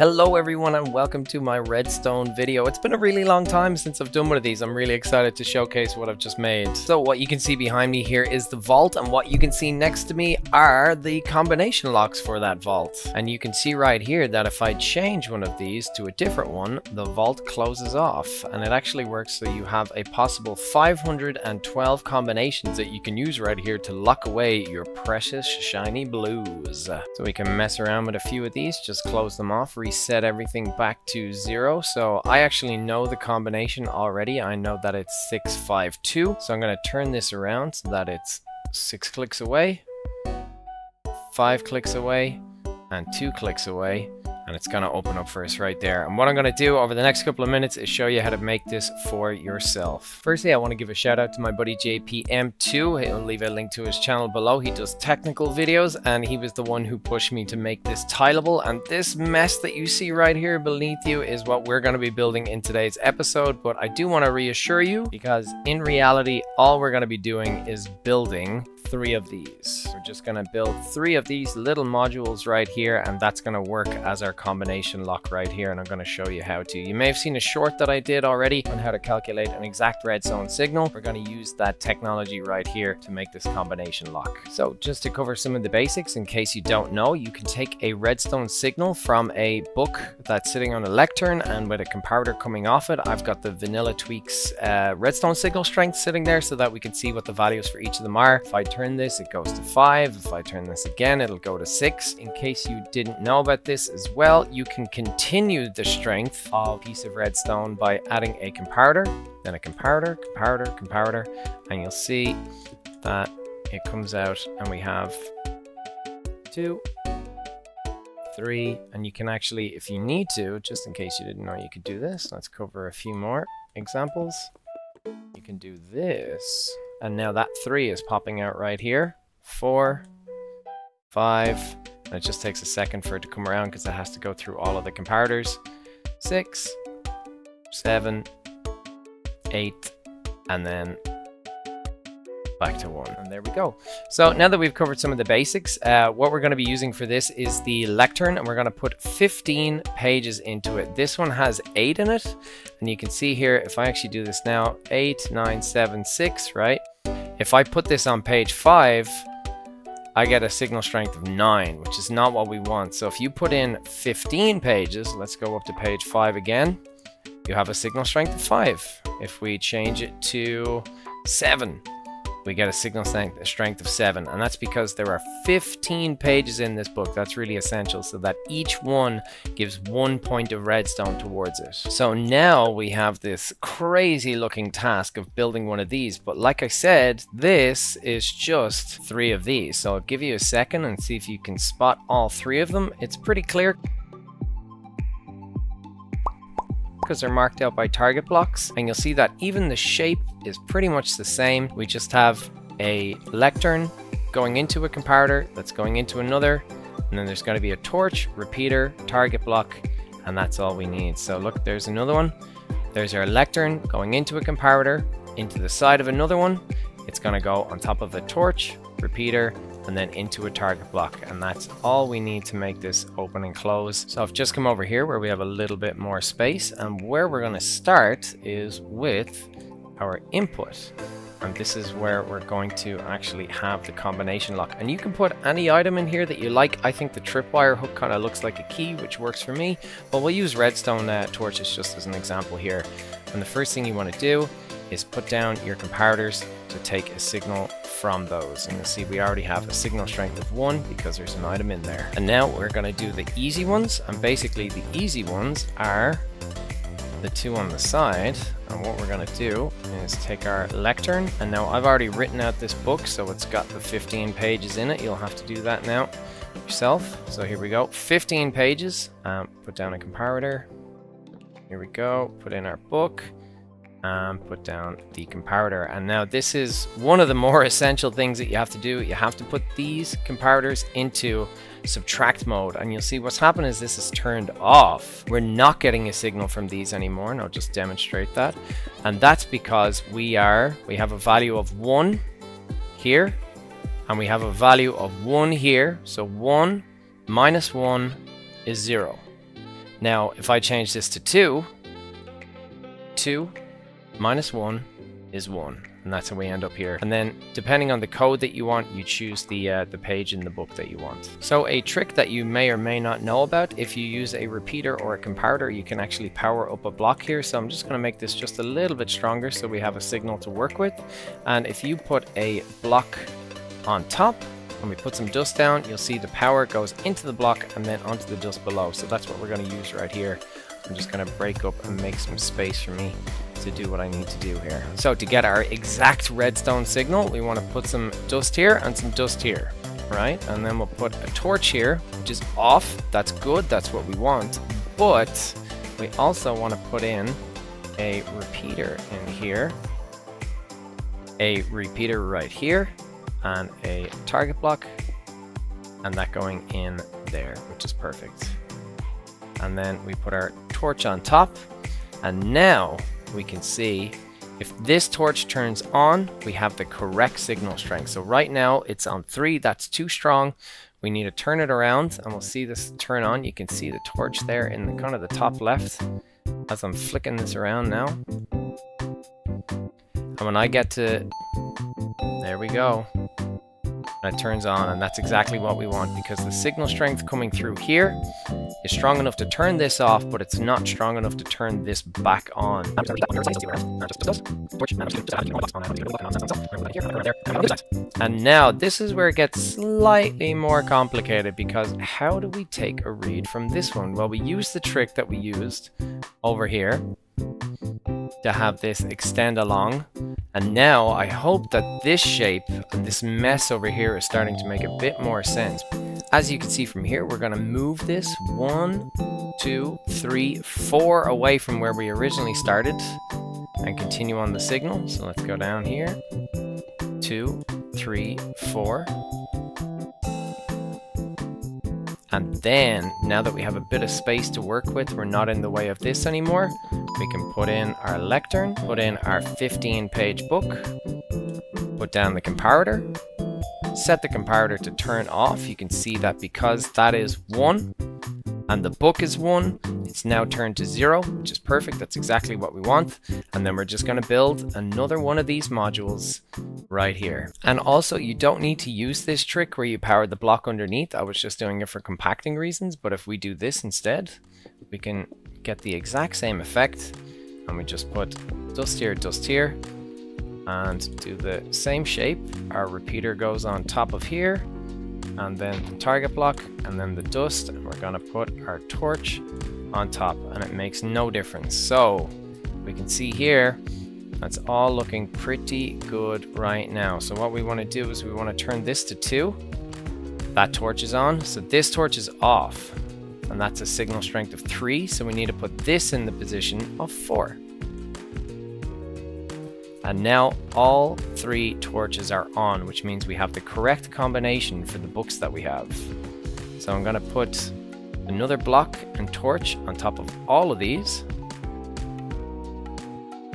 Hello everyone and welcome to my Redstone video. It's been a really long time since I've done one of these. I'm really excited to showcase what I've just made. So what you can see behind me here is the vault, and what you can see next to me are the combination locks for that vault. And you can see right here that if I change one of these to a different one, the vault closes off, and it actually works so you have a possible 512 combinations that you can use right here to lock away your precious shiny blues. So we can mess around with a few of these, just close them off, reset everything back to zero. So I actually know the combination already. I know that it's 652. So I'm going to turn this around so that it's 6 clicks away, 5 clicks away, and 2 clicks away. And it's going to open up for us right there. And what I'm going to do over the next couple of minutes is show you how to make this for yourself. Firstly, I want to give a shout out to my buddy JPM2. He'll leave a link to his channel below. He does technical videos, and he was the one who pushed me to make this tileable. And this mess that you see right here beneath you is what we're going to be building in today's episode. But I do want to reassure you, because in reality, all we're going to be doing is building 3 of these. We're just going to build 3 of these little modules right here, and that's going to work as our combination lock right here. And I'm going to show you how to. You may have seen a short that I did already on how to calculate an exact redstone signal. We're going to use that technology right here to make this combination lock. So just to cover some of the basics, in case you don't know, you can take a redstone signal from a book that's sitting on a lectern, and with a comparator coming off it, I've got the Vanilla Tweaks redstone signal strength sitting there so that we can see what the values for each of them are. If I turn this, it goes to 5. If I turn this again, it'll go to 6. In case you didn't know about this as well, you can continue the strength of a piece of redstone by adding a comparator, then a comparator, comparator, comparator, and you'll see that it comes out and we have 2, 3, and you can actually, if you need to, just in case you didn't know you could do this, let's cover a few more examples. You can do this. And now that 3 is popping out right here. 4, 5, and it just takes a second for it to come around because it has to go through all of the comparators. 6, 7, 8, and then back to 1, and there we go. So now that we've covered some of the basics, what we're going to be using for this is the lectern, and we're going to put 15 pages into it. This one has 8 in it, and you can see here, if I actually do this now, 8, 9, 7, 6, right? If I put this on page 5, I get a signal strength of 9, which is not what we want. So if you put in 15 pages, let's go up to page 5 again, you have a signal strength of 5. If we change it to 7, we get a signal strength of 7, and that's because there are 15 pages in this book. That's really essential, so that each one gives 1 point of redstone towards it. So now we have this crazy looking task of building one of these, but like I said, this is just 3 of these. So I'll give you a second and see if you can spot all 3 of them. It's pretty clear, are marked out by target blocks, and you'll see that even the shape is pretty much the same. We just have a lectern going into a comparator that's going into another, and then there's going to be a torch, repeater, target block, and that's all we need. So look, there's another one. There's our lectern going into a comparator, into the side of another one. It's going to go on top of a torch, repeater, and then into a target block, and that's all we need to make this open and close. So I've just come over here where we have a little bit more space, and where we're going to start is with our input, and this is where we're going to actually have the combination lock. And you can put any item in here that you like. I think the tripwire hook kind of looks like a key, which works for me, but we'll use redstone torches just as an example here. And the first thing you want to do is put down your comparators to take a signal from those, and you'll see we already have a signal strength of 1 because there's an item in there. And now we're going to do the easy ones, and basically the easy ones are the 2 on the side. And what we're going to do is take our lectern, and now I've already written out this book, so it's got the 15 pages in it. You'll have to do that now yourself. So here we go, 15 pages. Put down a comparator, here we go, put in our book, and put down the comparator. And now this is one of the more essential things that you have to do. You have to put these comparators into subtract mode, and you'll see what's happened is this is turned off. We're not getting a signal from these anymore, and I'll just demonstrate that. And that's because we have a value of 1 here, and we have a value of 1 here. So 1 minus 1 is 0. Now, if I change this to 2, 2 minus 1 is 1. And that's how we end up here. And then, depending on the code that you want, you choose the page in the book that you want. So a trick that you may or may not know about, if you use a repeater or a comparator, you can actually power up a block here. So I'm just going to make this just a little bit stronger so we have a signal to work with. And if you put a block on top, when we put some dust down, you'll see the power goes into the block and then onto the dust below. So that's what we're going to use right here. I'm just going to break up and make some space for me to do what I need to do here. So to get our exact redstone signal, we want to put some dust here and some dust here, right? And then we'll put a torch here, which is off. That's good. That's what we want. But we also want to put in a repeater in here, a repeater right here, and a target block, and that going in there, which is perfect. And then we put our torch on top, and now we can see if this torch turns on, we have the correct signal strength. So right now it's on 3, that's too strong. We need to turn it around, and we'll see this turn on. You can see the torch there in the kind of the top left as I'm flicking this around now. And when I get to, there we go. And it turns on, and that's exactly what we want, because the signal strength coming through here is strong enough to turn this off, but it's not strong enough to turn this back on. And now this is where it gets slightly more complicated, because how do we take a read from this one? Well, we use the trick that we used over here to have this extend along. And now I hope that this shape and this mess over here is starting to make a bit more sense. As you can see from here, we're going to move this 1, 2, 3, 4 away from where we originally started and continue on the signal. So let's go down here, 2, 3, 4. And then, now that we have a bit of space to work with, we're not in the way of this anymore. We can put in our lectern, put in our 15-page book, put down the comparator, set the comparator to turn off. You can see that because that is 1 and the book is 1, it's now turned to 0, which is perfect. That's exactly what we want. And then we're just going to build another one of these modules right here. And also, you don't need to use this trick where you power the block underneath. I was just doing it for compacting reasons, but if we do this instead, we can get the exact same effect, and we just put dust here, and do the same shape. Our repeater goes on top of here, and then the target block, and then the dust, and we're gonna put our torch on top, and it makes no difference. So we can see here, that's all looking pretty good right now. So what we want to do is we want to turn this to 2. That torch is on, so this torch is off. And that's a signal strength of 3, so we need to put this in the position of 4. And now all 3 torches are on, which means we have the correct combination for the books that we have. So I'm going to put another block and torch on top of all of these.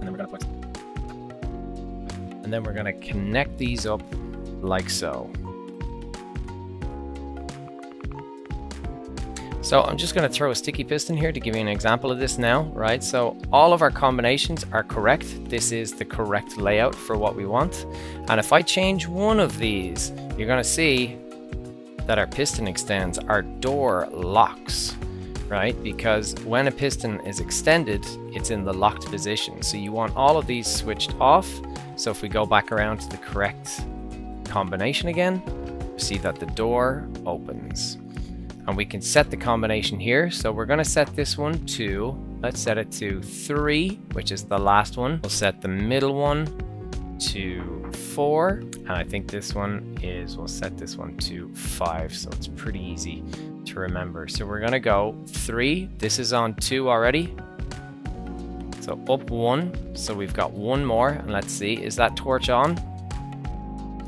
And then we're going to connect these up like so. So I'm just going to throw a sticky piston here to give you an example of this now, right? So all of our combinations are correct. This is the correct layout for what we want. And if I change one of these, you're going to see that our piston extends, our door locks, right? Because when a piston is extended, it's in the locked position. So you want all of these switched off. So if we go back around to the correct combination again, you see that the door opens. And we can set the combination here. So we're going to set this one to, let's set it to 3, which is the last one. We'll set the middle one to 4. And I think this one is, we'll set this one to 5. So it's pretty easy to remember. So we're going to go 3. This is on 2 already. So up 1. So we've got 1 more. And let's see, is that torch on?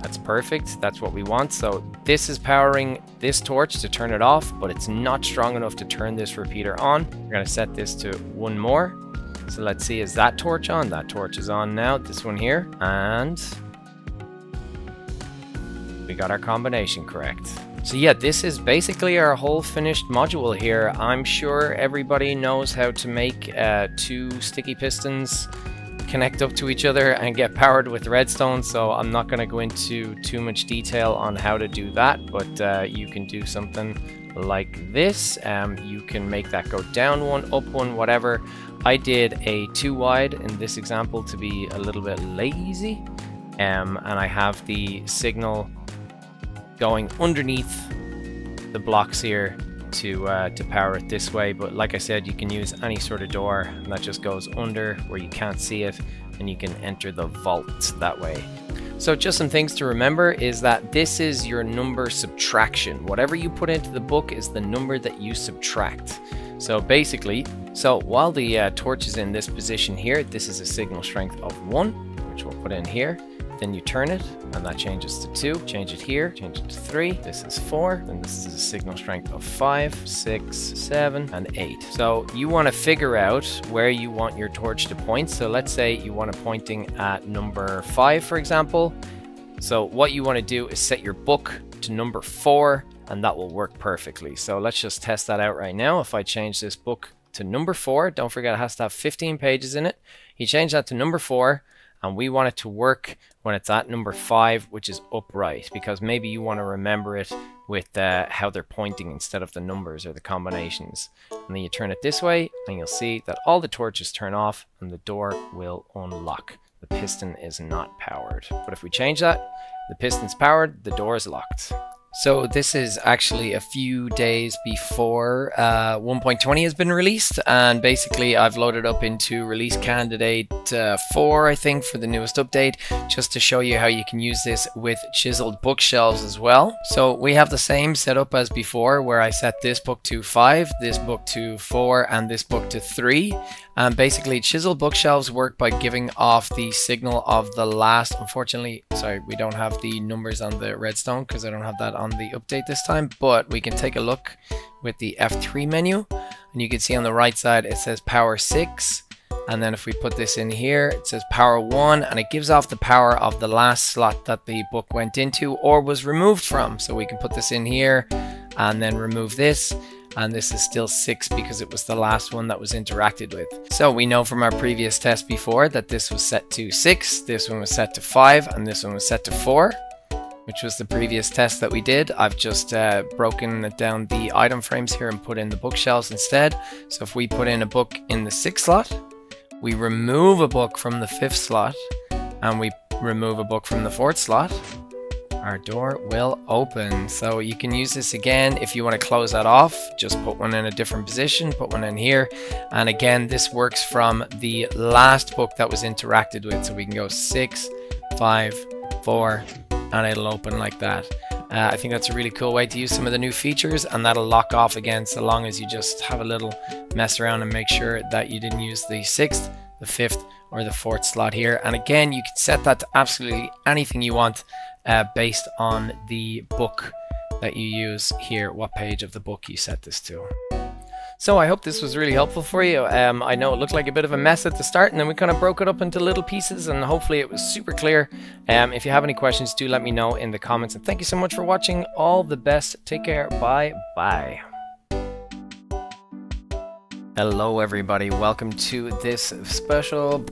That's perfect. That's what we want. So this is powering this torch to turn it off, but it's not strong enough to turn this repeater on. We're going to set this to 1 more. So let's see, is that torch on? That torch is on now. This one here. And we got our combination correct. So yeah, this is basically our whole finished module here. I'm sure everybody knows how to make two sticky pistons connect up to each other and get powered with redstone, so I'm not going to go into too much detail on how to do that, but you can do something like this. You can make that go down one, up one, whatever. I did a 2 wide in this example to be a little bit lazy, and I have the signal going underneath the blocks here to power it this way. But like I said, you can use any sort of door, and that just goes under where you can't see it, and you can enter the vault that way. So just some things to remember is that this is your number subtraction. Whatever you put into the book is the number that you subtract. So basically, so while the torch is in this position here, this is a signal strength of 1, which we'll put in here. Then you turn it, and that changes to 2. Change it here, change it to 3. This is 4, and this is a signal strength of 5, 6, 7, and 8. So you want to figure out where you want your torch to point. So let's say you want it pointing at number 5, for example. So what you want to do is set your book to number 4, and that will work perfectly. So let's just test that out right now. If I change this book to number 4, don't forget it has to have 15 pages in it. You change that to number 4. And we want it to work when it's at number 5, which is upright, because maybe you want to remember it with how they're pointing instead of the numbers or the combinations. And then you turn it this way, and you'll see that all the torches turn off, and the door will unlock. The piston is not powered. But if we change that, the piston's powered, the door is locked. So this is actually a few days before 1.20 has been released, and basically I've loaded up into release candidate 4, I think, for the newest update, just to show you how you can use this with chiseled bookshelves as well. So we have the same setup as before, where I set this book to 5, this book to 4, and this book to 3. And basically chiseled bookshelves work by giving off the signal of the last, unfortunately, sorry, we don't have the numbers on the redstone because I don't have that on the update this time, but we can take a look with the F3 menu, and you can see on the right side it says power 6, and then if we put this in here it says power 1, and it gives off the power of the last slot that the book went into or was removed from. So we can put this in here and then remove this, and this is still 6 because it was the last one that was interacted with. So we know from our previous test before that this was set to 6, this one was set to 5, and this one was set to 4, which was the previous test that we did. I've just broken down the item frames here and put in the bookshelves instead. So if we put in a book in the 6th slot, we remove a book from the 5th slot, and we remove a book from the 4th slot, our door will open. So you can use this again. If you want to close that off, just put one in a different position, put one in here. And again, this works from the last book that was interacted with. So we can go 6, 5, 4, and it'll open like that. I think that's a really cool way to use some of the new features, and that'll lock off again, so long as you just have a little mess around and make sure that you didn't use the 6th, the 5th, or the 4th slot here. And again, you can set that to absolutely anything you want based on the book that you use here, what page of the book you set this to. So I hope this was really helpful for you. I know it looked like a bit of a mess at the start, and then we kind of broke it up into little pieces, and hopefully it was super clear. If you have any questions, do let me know in the comments, and thank you so much for watching. All the best. Take care. Bye. Hello everybody, welcome to this special